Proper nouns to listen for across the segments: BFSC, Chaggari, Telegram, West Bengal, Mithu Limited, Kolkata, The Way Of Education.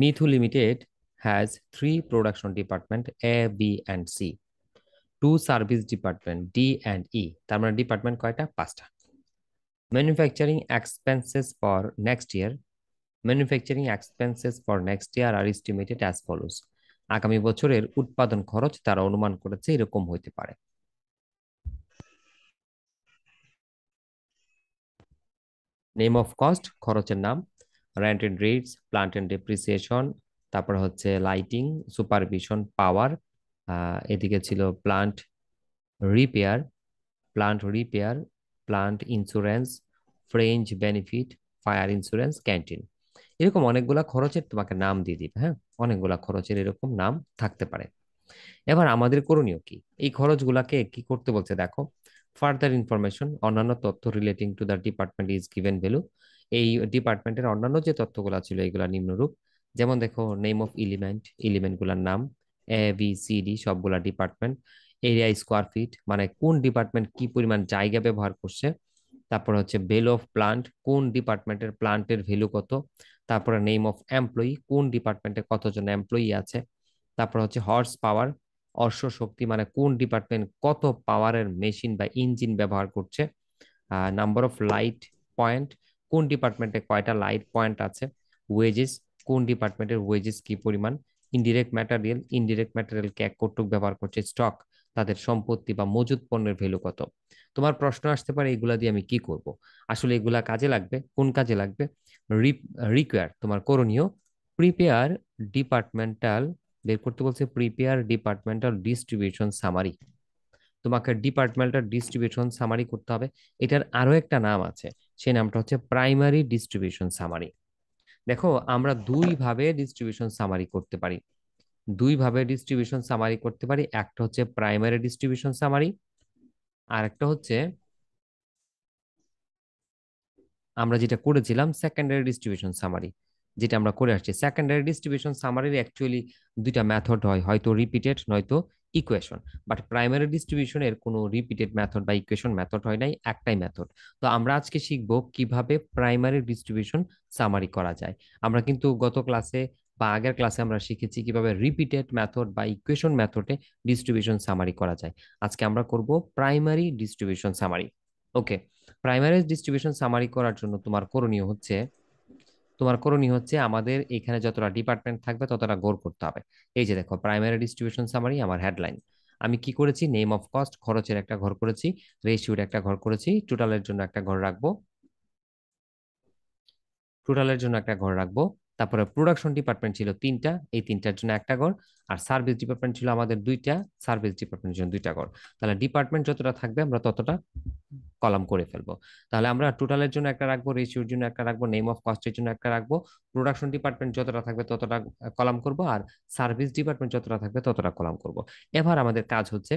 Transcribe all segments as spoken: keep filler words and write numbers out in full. Mithu Limited has three production department A, B, and C. Two service department D and E. Thermal department koyta pasta. Manufacturing expenses for next year. Manufacturing expenses for next year are estimated as follows. Akami bochorer utpadon khoroch tara onuman koreche erokom hoite pare. Name of cost khorocher naam, rent and rates, plant and depreciation, তারপর হচ্ছে lighting, supervision, power, এদিকে ছিল plant repair, plant repair, plant insurance, fringe benefit, fire insurance, canteen. এরকম অনেকগুলা খরচের তোমাকে নাম দিয়ে দিবে, হ্যাঁ, অনেকগুলা খরচের এরকম নাম থাকতে পারে। এবার আমাদের করণীয় কি? এই খরচগুলাকে কি করতে বলছে দেখো। ফার্দার ইনফরমেশন, অন্যান্য তথ্য relating to the department is given value. এই ডিপার্টমেন্টের অন্যান্য যে তথ্যগুলা ছিল এগুলা নিম্নরূপ, যেমন দেখো নেম অফ এলিমেন্ট, এলিমেন্টগুলোর নাম, এ বি সি ডি সবগুলা ডিপার্টমেন্ট, এরিয়া স্কোয়ার ফিট মানে কোন ডিপার্টমেন্ট কি পরিমাণ জায়গা ব্যবহার করছে, তারপর হচ্ছে ভ্যালু অফ প্লান্ট কোন ডিপার্টমেন্টের প্লান্টের ভ্যালু কত, তারপরে নেম অফ এমপ্লয়ি কোন ডিপার্টমেন্টে কতজন এমপ্লয়ি আছে, তারপর হচ্ছে হর্স পাওয়ার অশ্ব শক্তি মানে কোন ডিপার্টমেন্ট কত পাওয়ারের মেশিন বা ইঞ্জিন ব্যবহার করছে, নাম্বার অফ লাইট পয়েন্ট কোন ডিপার্টমেন্টে কয়টা লাইট পয়েন্ট আছে, ওয়েজেস কোন ডিপার্টমেন্টের ওয়েজেস কি পরিমাণ, ইনডিরেক্ট ম্যাটেরিয়াল ইনডিরেক্ট ম্যাটেরিয়াল কে কতটুক ব্যবহার করছে, স্টক তাদের সম্পত্তি বা মজুদ পণ্যের ভ্যালু কত। তোমার প্রশ্ন আসতে পারে এগুলা দিয়ে আমি কি করব। আসলে এগুলা কাজে লাগবে, কোন কাজে লাগবে? রিকোয়ার তোমার করণীয়, প্রিপেয়ার ডিপার্টমেন্টাল বের করতে বলছে, প্রিপেয়ার ডিপার্টমেন্টাল ডিস্ট্রিবিউশন সামারি। তোমাকে ডিপার্টমেন্টাল ডিস্ট্রিবিউশন সামারি করতে হবে। এটার আরো একটা নাম আছে, সেই নামটা হচ্ছে প্রাইমারি ডিস্ট্রিবিউশন সামারি। দেখো আমরা দুই ভাবে ডিস্ট্রিবিউশন সামারি করতে পারি, দুই ভাবে ডিস্ট্রিবিউশন সামারি করতে পারি। একটা হচ্ছে প্রাইমারি ডিস্ট্রিবিউশন সামারি, আর একটা হচ্ছে আমরা যেটা করেছিলাম সেকেন্ডারি ডিস্ট্রিবিউশন সামারি, যেটা আমরা করে আসছি। সেকেন্ডারি ডিস্ট্রিবিউশন সামারির অ্যাকচুয়ালি দুইটা মেথড হয়, হয়তো রিপিটেড নয়তো ইকুয়েশন, বাট প্রাইমারি ডিস্ট্রিবিউশনের কোনো রিপিটেড মেথড বা ইকুয়েশন মেথড হয় নাই, একটাই মেথড। তো আমরা আজকে শিখবো কিভাবে প্রাইমারি ডিস্ট্রিবিউশন সামারি করা যায়। আমরা কিন্তু গত ক্লাসে বা আগের ক্লাসে আমরা শিখেছি কিভাবে রিপিটেড মেথড বা ইকুয়েশন মেথডে ডিস্ট্রিবিউশন সামারি করা যায়। আজকে আমরা করব primary distribution summary. Okay, primary distribution summary করার জন্য তোমার করণীয় হচ্ছে, তোমার করণীয় হচ্ছে আমাদের এখানে যতটা ডিপার্টমেন্ট থাকবে ততটা গোল করতে হবে। এই যে দেখো প্রাইমারি ডিস্ট্রিবিউশন সামারি আমার হেডলাইন। আমি কি করেছি? নেম অফ কস্ট খরচের একটা ঘর করেছি, রেশিওর একটা ঘর করেছি, টোটালের জন্য একটা ঘর রাখবো, টোটালের জন্য একটা ঘর রাখবো। তারপরে প্রোডাকশন ডিপার্টমেন্ট ছিল তিনটা, এই তিনটার জন্য একটা ঘর, আর সার্ভিস ডিপার্টমেন্ট ছিল আমাদের দুইটা, সার্ভিস ডিপার্টমেন্টের জন্য দুইটা ঘর। তাহলে ডিপার্টমেন্ট যতটা থাকবে আমরা ততটা কলাম করে ফেলবো। তাহলে আমরা টোটালের জন্য একটা রাখবো, রেশিওর জন্য একটা রাখবো, নেম অফ কস্টের জন্য একটা রাখবো, প্রোডাকশন ডিপার্টমেন্ট যতটা থাকবে ততটা কলাম করব, আর সার্ভিস ডিপার্টমেন্ট যতটা থাকবে ততটা কলাম করব। এবার আমাদের কাজ হচ্ছে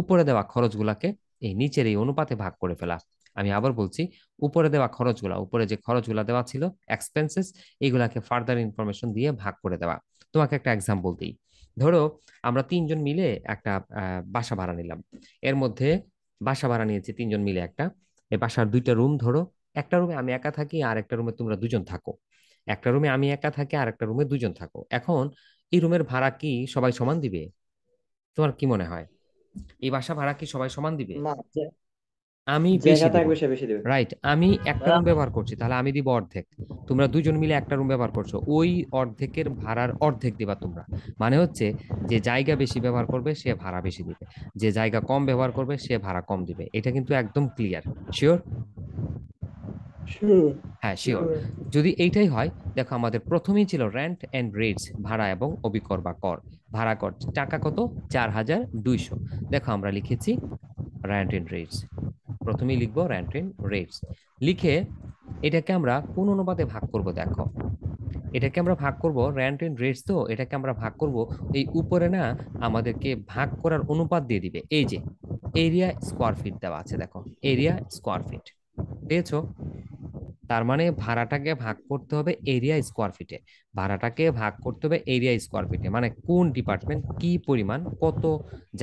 উপরে দেওয়া খরচগুলাকে এই নিচের এই অনুপাতে ভাগ করে ফেলা। আমি আবার বলছি, উপরে দেওয়া খরচগুলা, উপরে যে খরচগুলা দেওয়া ছিল এক্সপেন্সেস, এইগুলাকে ফার্দার ইনফরমেশন দিয়ে ভাগ করে দেওয়া। তোমাকে একটা এক্সাম্পল দিই। ধরো আমরা তিনজন মিলে একটা বাসা ভাড়া নিলাম, এর মধ্যে বাসা ভাড়া নিয়েছি তিনজন মিলে একটা, এই বাসার দুইটা রুম। ধরো একটা রুমে আমি একা থাকি আর একটা রুমে তোমরা দুজন থাকো, একটা রুমে আমি একা থাকি আর একটা রুমে দুজন থাকো। এখন এই রুমের ভাড়া কি সবাই সমান দিবে? তোমার কি মনে হয় এই বাসা ভাড়া কি সবাই সমান দিবে? আমি রাইট, আমি একটা রুম ব্যবহার করছি তাহলে আমি দিব অর্ধেক, তোমরা দুজন মিলে একটা রুম ব্যবহার করছো, ওই অর্ধেকের ভাড়ার অর্ধেক দিবা তোমরা। মানে হচ্ছে যে জায়গা বেশি ব্যবহার করবে সে ভাড়া বেশি দিবে, যে জায়গা কম ব্যবহার করবে সে ভাড়া কম দিবে। এটা কিন্তু একদম ক্লিয়ার? শিওর? হ্যাঁ শিওর। যদি এইটাই হয়, দেখো আমাদের প্রথমেই ছিল রেন্ট এন্ড রেটস, ভাড়া এবং অবিকর বা কর, ভাড়া কর টাকা কত? চার হাজার দুইশো। দেখো আমরা লিখেছি রেন্ট এন্ড রেটস, প্রথমেই লিখবো রেন্ট এন্ড রেটস। লিখে এটাকে আমরা কোন অনুপাতে ভাগ করব? দেখো এটাকে আমরা ভাগ করব রেন্ট এন্ড রেটস, তো এটাকে আমরা ভাগ করব এই উপরে না আমাদেরকে ভাগ করার অনুপাত দিয়ে দিবে। এই যে এরিয়া স্কোয়ার ফিট দেওয়া আছে, দেখো এরিয়া স্কোয়ার ফিট পেয়েছো। তার মানে ভাড়াটাকে ভাগ করতে হবে এরিয়া স্কোয়ার ফিটে, ভাড়াটাকে ভাগ করতে হবে এরিয়া স্কোয়ার ফিটে, মানে কোন ডিপার্টমেন্ট কি পরিমাণ কত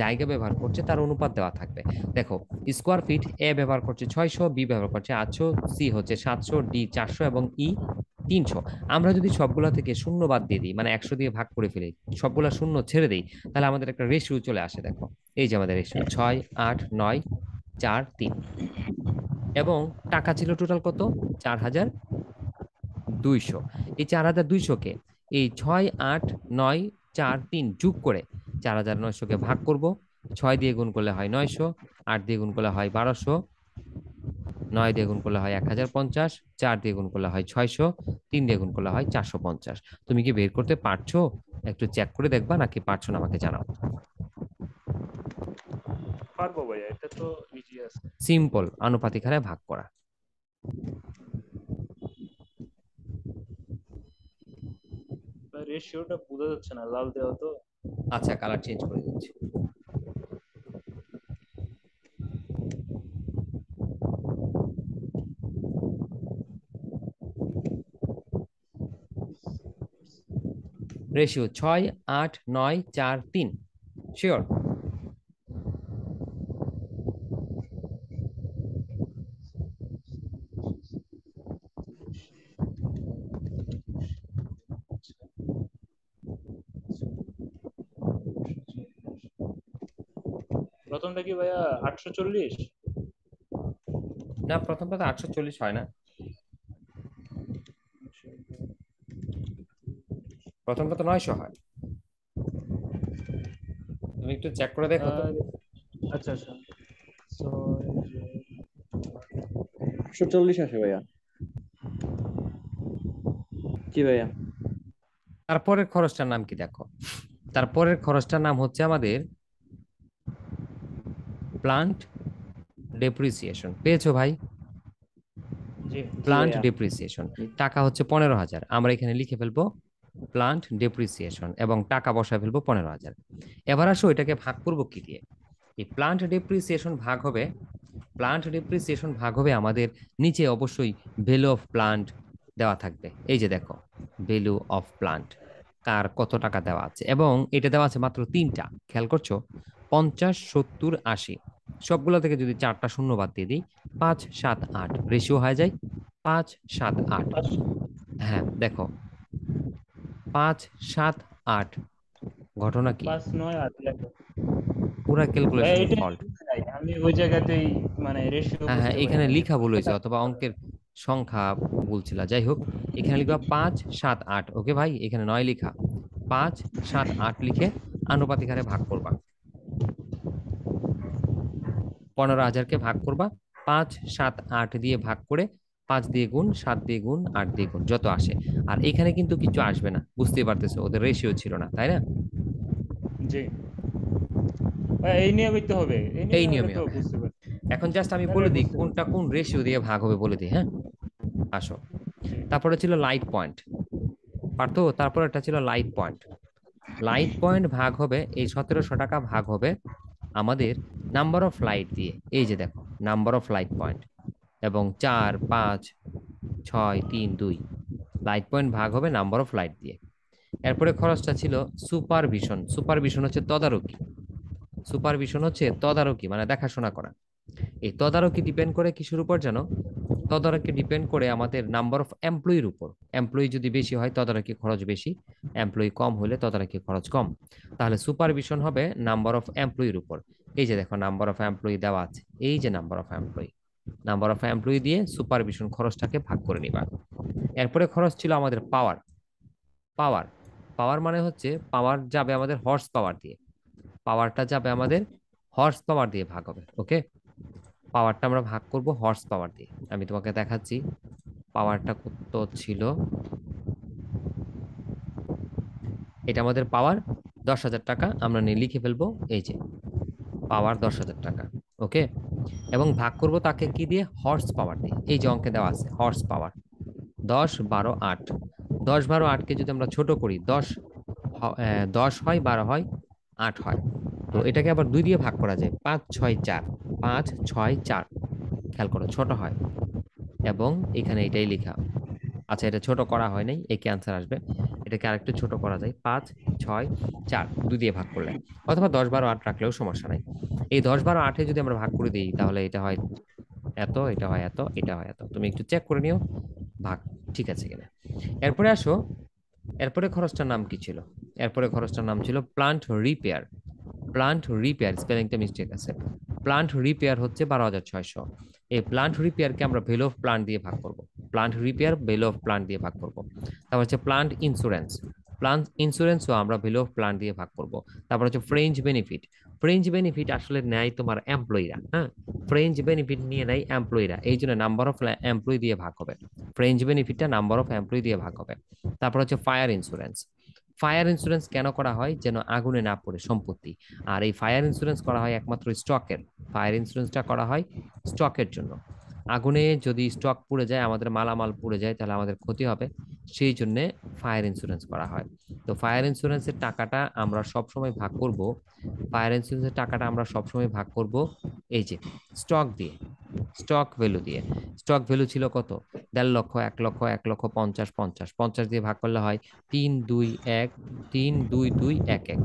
জায়গা ব্যবহার করছে তার অনুপাত দেওয়া থাকবে। দেখো স্কোয়ার ফিট এ ব্যবহার করছে ছয়শো, বি ব্যবহার করছে আটশো, সি হচ্ছে সাতশো, ডি চারশো এবং ই তিনশো। আমরা যদি সবগুলা থেকে শূন্য বাদ দিয়ে দিই, মানে একশো দিয়ে ভাগ করে ফেলি, সবগুলা শূন্য ছেড়ে দিই, তাহলে আমাদের একটা রেশিও চলে আসে। দেখো এই যে আমাদের রেশিও ছয় আট নয় চার তিন, এবং টাকা ছিল টোটাল কত? চার হাজার দুইশো। এই চার হাজার দুইশোকে এই ছয় আট নয় চার তিন যোগ করে চার হাজার নয়শোকে ভাগ করবো। ছয় দিয়ে গুণ করলে হয় নয়শো, আট দিয়ে গুণ করলে হয় বারোশো, নয় দিয়ে গুণ করলে হয় এক হাজার পঞ্চাশ, চার দিয়ে গুণ করলে হয় ছয়শো, তিন দিয়ে গুণ করলে হয় চারশো পঞ্চাশ। তুমি কি বের করতে পারছো? একটু চেক করে দেখবা, নাকি পারছো না আমাকে জানাও। পারবো ভাই, এটা তো ইজি আছে, সিম্পল, আনুপাতিক হারে ভাগ করা। রেশিওটা বোঝা যাচ্ছে না, লাল দেওয়া তো। আচ্ছা কালার চেঞ্জ করে দিচ্ছি। রেশিও ছয় আট নয় চার তিন। শিওর? প্রথমটা কি ভাইয়া আটশো চল্লিশ? না, প্রথমটা তো আটশো চল্লিশ হয় না, প্রথমটা তো নয়শো হয়। তুমি একটু চেক করে দেখো তো। আচ্ছা আচ্ছা, আটশো চল্লিশ আসে ভাইয়া। জি ভাইয়া। তারপরের খরচটার নাম কি দেখো? তারপরের খরচটার নাম হচ্ছে আমাদের প্লান্ট ডেপ্রিসিয়েশন। পেয়েছো ভাই? জি, প্লান্ট ডেপ্রিসিয়েশন। টাকা হচ্ছে পনেরো হাজার, আমরা এখানে লিখে ফেলবো প্লান্ট ডেপ্রিসিয়েশন এবং টাকা বসায় ফেলবো পনেরো হাজার। এবার আসো এটাকে ভাগ করবো কি দিয়ে। এই প্লান্ট ডেপ্রিসিয়েশন ভাগ হবে, প্লান্ট ডেপ্রিসিয়েশন ভাগ হবে আমাদের নিচে অবশ্যই ভ্যালু অফ প্লান্ট দেওয়া থাকবে। এই যে দেখো ভ্যালু অফ প্লান্ট, কার কত টাকা দেওয়া আছে, এবং এটা দেওয়া আছে মাত্র তিনটা। খেয়াল করছো? পঞ্চাশ সত্তর আশি, সবগুলো থেকে যদি চারটা শূন্য বাদ দিয়ে দিই পাঁচ সাত আট, রেশিও হয়ে যায় পাঁচ সাত আট। হ্যাঁ দেখো পাঁচ সাত আট, ঘটনা কি? পুরো ক্যালকুলেশন ফল্ট, আমি ওই জায়গাতেই মানে রেশিও, হ্যাঁ এখানে লেখা ভুল হয়েছে, অথবা অঙ্কের সংখ্যা ভুল ছিল। যাই হোক এখানে লিখবা পাঁচ সাত আট, ওকে ভাই এখানে নয় লিখা, পাঁচ সাত আট লিখে আনুপাতিক হারে ভাগ করবা। পনেরো হাজারকে ভাগ করবা পাঁচ সাত আট দিয়ে ভাগ করে, পাঁচ দিয়ে গুণ, সাত দিয়ে গুণ, আট দিয়ে গুণ, যত আসে। আর এখানে কিন্তু কিছু আসবে না, বুঝতে পারতেছো, ওদের রেশিও ছিল না, তাই না? জি এই নিয়মিত হবে, এই নিয়মে। এখন জাস্ট আমি বলে দিই কোনটা কোন রেশিও দিয়ে ভাগ হবে, বলে দিই। হ্যাঁ আসো, তারপরে ছিল লাইট পয়েন্ট, পারতো? তারপরে একটা ছিল লাইট পয়েন্ট। লাইট পয়েন্ট ভাগ হবে, এই সতেরোশো টাকা ভাগ হবে আমাদের নাম্বার অফ লাইট দিয়ে। এই যে দেখো নাম্বার অফ লাইট পয়েন্ট, এবং চার পাঁচ ছয় তিন দুই, লাইট পয়েন্ট ভাগ হবে নাম্বার অফ লাইট দিয়ে। এরপরে খরচটা ছিল সুপারভিশন। সুপারভিশন হচ্ছে তদারকি, সুপারভিশন হচ্ছে তদারকি মানে দেখাশোনা করা। এই তদারকি ডিপেন্ড করে কিসের উপর জানো? তদারকি ডিপেন্ড করে আমাদের নাম্বার অফ এমপ্লয়ির উপর। এমপ্লয়ি যদি বেশি হয় তদারকি খরচ বেশি, এমপ্লয়ি কম হলে তদারকি খরচ কম। তাহলে সুপারভিশন হবে নাম্বার অফ এমপ্লয়ির উপর। এই যে দেখো নাম্বার অফ এমপ্লয়ি দেওয়া আছে, এই যে number of employee, number of employee দিয়ে সুপারভিশন খরচটাকে ভাগ করে নিবা। এরপরে খরচ ছিল আমাদের পাওয়ার। পাওয়ার পাওয়ার মানে হচ্ছে পাওয়ার যাবে আমাদের হর্স পাওয়ার দিয়ে, পাওয়ারটা যাবে আমাদের হর্স পাওয়ার দিয়ে ভাগ হবে। ওকে পাওয়ারটা আমরা ভাগ করব হর্স পাওয়ার দিয়ে। আমি তোমাকে দেখাচ্ছি পাওয়ারটা কত ছিল। এটা আমাদের পাওয়ার দশ হাজার টাকা, আমরা নিয়ে লিখে ফেলবো এই যে পাওয়ার দশ হাজার টাকা। ওকে এবং ভাগ করব তাকে কি দিয়ে? হর্স পাওয়ার দিয়ে। এই যে অঙ্কে দেওয়া আছে হর্স পাওয়ার দশ বারো আট, দশ বারো আটকে যদি আমরা ছোট করি দশ দশ হয়, বারো হয়, আট হয়, তো এটাকে আবার দুই দিয়ে ভাগ করা যায় পাঁচ ছয় চার, পাঁচ ছয় চার। খেয়াল করো ছোট হয় এবং এখানে এটাই লেখা। আচ্ছা এটা ছোট করা হয় নাই, এই ক্যান্সার আসবে, এটাকে আরেকটু ছোট করা যায় পাঁচ ছয় চার দুই দিয়ে ভাগ করলে, অথবা দশ বারো আট রাখলেও সমস্যা নাই। এই দশ বারো আটে যদি আমরা ভাগ করে দিই তাহলে এটা হয় এত, এটা হয় এত, এটা হয় এত। তুমি একটু চেক করে নিও ভাগ ঠিক আছে কিনা। এরপরে আসো, এরপরে খরচটার নাম কি ছিল? এরপরে খরচটার নাম ছিল প্লান্ট রিপেয়ার। প্লান্ট রিপেয়ার, স্পেলিংটা মিস্টেক আছে। প্লান্ট রিপেয়ার হচ্ছে বারো হাজার ছয়শো। এই প্লান্ট রিপেয়ারকে আমরা ভ্যালু অফ প্লান্ট দিয়ে ভাগ করব। Plant repair value of plant দিয়ে ভাগ করব। তারপর হচ্ছে প্লান্ট ইন্স্যুরেন্স, প্লান্ট ইন্স্যুরেন্সও আমরা ভ্যালু অফ প্লান্ট দিয়ে ভাগ করব। তারপর হচ্ছে ফ্রেঞ্চ বেনিফিট। ফ্রেঞ্চ বেনিফিট আসলে নেয় তোমার এমপ্লয়িরা, হ্যাঁ ফ্রেঞ্চ বেনিফিট নিয়ে নেয় এমপ্লয়িরা, এই জন্য নাম্বার অফ এমপ্লয়ি দিয়ে ভাগ হবে। ফ্রেঞ্চ বেনিফিটটা নাম্বার অফ এমপ্লয়ি দিয়ে ভাগ হবে। তারপর হচ্ছে ফায়ার ইন্স্যুরেন্স। ফায়ার ইন্স্যুরেন্স কেন করা হয়? যেন আগুনে না পড়ে সম্পত্তি। আর এই ফায়ার ইন্স্যুরেন্স করা হয় একমাত্র স্টকের, ফায়ার ইন্স্যুরেন্সটা করা হয় স্টকের জন্য। আগুনে যদি স্টক পুড়ে যায়, আমাদের মালামাল পুড়ে যায়, তাহলে আমাদের ক্ষতি হবে, সেই জন্যে ফায়ার ইন্স্যুরেন্স করা হয়। তো ফায়ার ইন্স্যুরেন্সের টাকাটা আমরা সবসময় ভাগ করব, ফায়ার ইন্স্যুরেন্সের টাকাটা আমরা সবসময় ভাগ করব এই যে স্টক দিয়ে, স্টক ভ্যালু দিয়ে। স্টক ভ্যালু ছিল কত? দেড় লক্ষ, এক লক্ষ, এক লক্ষ পঞ্চাশ, পঞ্চাশ, পঞ্চাশ দিয়ে ভাগ করলে হয় তিন দুই এক, তিন দুই দুই এক এক।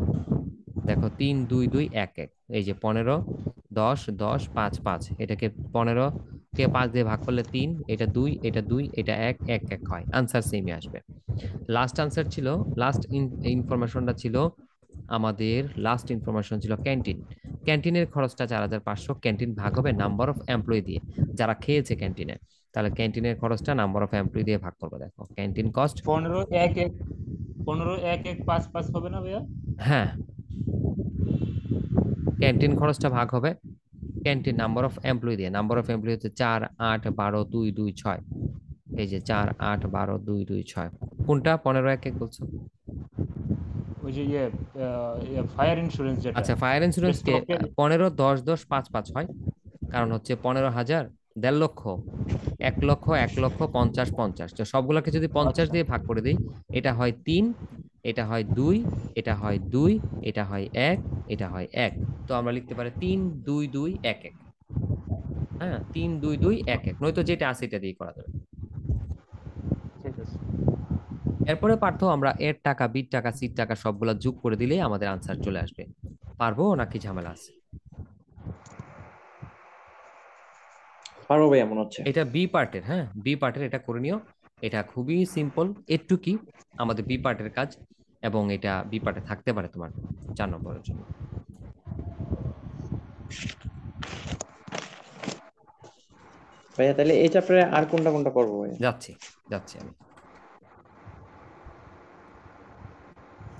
দেখো তিন দুই দুই এক এক, এই যে পনেরো, দশ, দশ, পাঁচ, পাঁচ, এটাকে পনেরো কে পাঁচ দিয়ে ভাগ করলে তিন, এটা দুই, এটা দুই, এটা এক, এক এক হয়। আনসার সেমই আসবে। লাস্ট আনসার ছিল, লাস্ট ইনফরমেশনটা ছিল আমাদের, লাস্ট ইনফরমেশন ছিল ক্যান্টিন। ক্যান্টিনের খরচটা চার হাজার পাঁচশো, ক্যান্টিন ভাগ হবে নাম্বার অফ এমপ্লয়ি দিয়ে, যারা খেয়েছে ক্যান্টিনে, তাহলে ক্যান্টিনের খরচটা নাম্বার অফ এমপ্লয়ি দিয়ে ভাগ করবো। দেখো ক্যান্টিন কস্ট পনেরো এক এক, পনেরো এক এক পাঁচ পাঁচ হবে না ভাইয়া? হ্যাঁ, ক্যান্টিন খরচটা ভাগ হবে ক্যান্টিন নাম্বার অফ এমপ্লয়ি দিয়ে। নাম্বার অফ এমপ্লয়ি হচ্ছে চার আট বারো দুই দুই ছয়, এই যে চার আট বারো দুই দুই ছয়। কোনটা পনেরো এক এক বলছো? ওই যে ফায়ার ইন্স্যুরেন্স যেটা। আচ্ছা ফায়ার ইন্স্যুরেন্স কে পনেরো দশ দশ পাঁচ পাঁচ হয়, কারণ হচ্ছে পনেরো হাজার, দেড় লক্ষ, এক লক্ষ, এক লক্ষ পঞ্চাশ, পঞ্চাশ। তো সবগুলোকে যদি পঞ্চাশ দিয়ে ভাগ করে দিই, এটা হয় তিন, এটা হয় দুই, এটা হয় দুই, এটা হয় এক, এটা হয় এক। তো আমরা লিখতে পারি তিন দুই দুই এক এক, হ্যাঁ তিন দুই দুই এক এক, নয়তো যেটা আছে এটা দিয়ে করা যাবে। এরপরে পার্থ আমরা এর টাকা, বির টাকা, সির টাকা সবগুলা যোগ করে দিলেই আমাদের আনসার চলে আসবে, পারবো নাকি ঝামেলা আছে? পারবো ভাই মনে হচ্ছে। এটা বি পার্টের, হ্যাঁ বি পার্টের, এটা করে নিও, এটা খুবই সিম্পল, একটু কি আমাদের বি পার্টের কাজ, এবং এটা বি পার্টে থাকতে পারে তোমার চার নম্বরের জন্য। ভাইয়া তাহলে এই চ্যাপ্টারে আর কোনটা কোনটা করবো? যাচ্ছি যাচ্ছি আমি।